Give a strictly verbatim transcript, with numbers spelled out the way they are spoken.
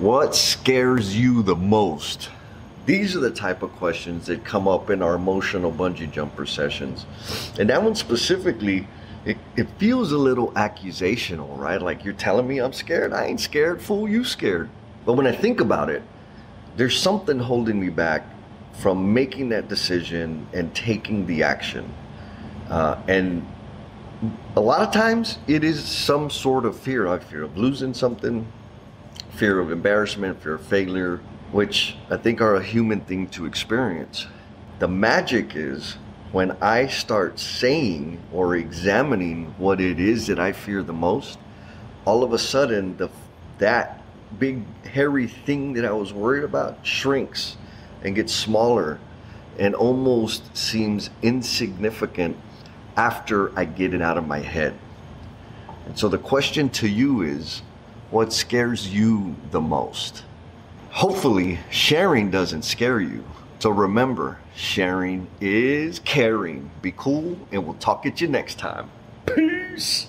What scares you the most? These are the type of questions that come up in our emotional bungee jumper sessions. And that one specifically, it, it feels a little accusational, right? Like, you're telling me I'm scared? I ain't scared, fool, you scared. But when I think about it, there's something holding me back from making that decision and taking the action. Uh, and a lot of times it is some sort of fear. I fear of losing something, fear of embarrassment, fear of failure, which I think are a human thing to experience. The magic is when I start saying or examining what it is that I fear the most, all of a sudden the, that big hairy thing that I was worried about shrinks and gets smaller and almost seems insignificant after I get it out of my head. And so the question to you is, what scares you the most? Hopefully, sharing doesn't scare you. So remember, sharing is caring. Be cool, and we'll talk at you next time. Peace!